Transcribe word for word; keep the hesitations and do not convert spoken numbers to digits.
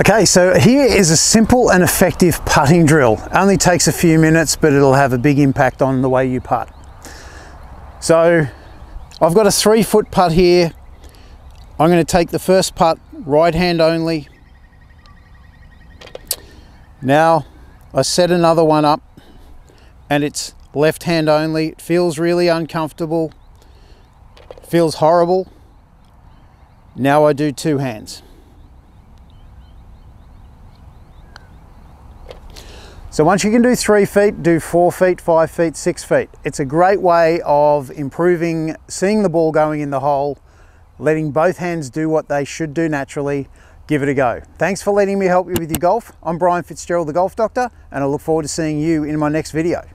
Okay, so here is a simple and effective putting drill. Only takes a few minutes, but it'll have a big impact on the way you putt. So I've got a three foot putt here. I'm going to take the first putt, right hand only. Now I set another one up and it's left hand only. It feels really uncomfortable, it feels horrible. Now I do two hands. So once you can do three feet, do four feet, five feet, six feet. It's a great way of improving, seeing the ball going in the hole, letting both hands do what they should do naturally. Give it a go. Thanks for letting me help you with your golf. I'm Brian Fitzgerald, the Golf Doctor, and I look forward to seeing you in my next video.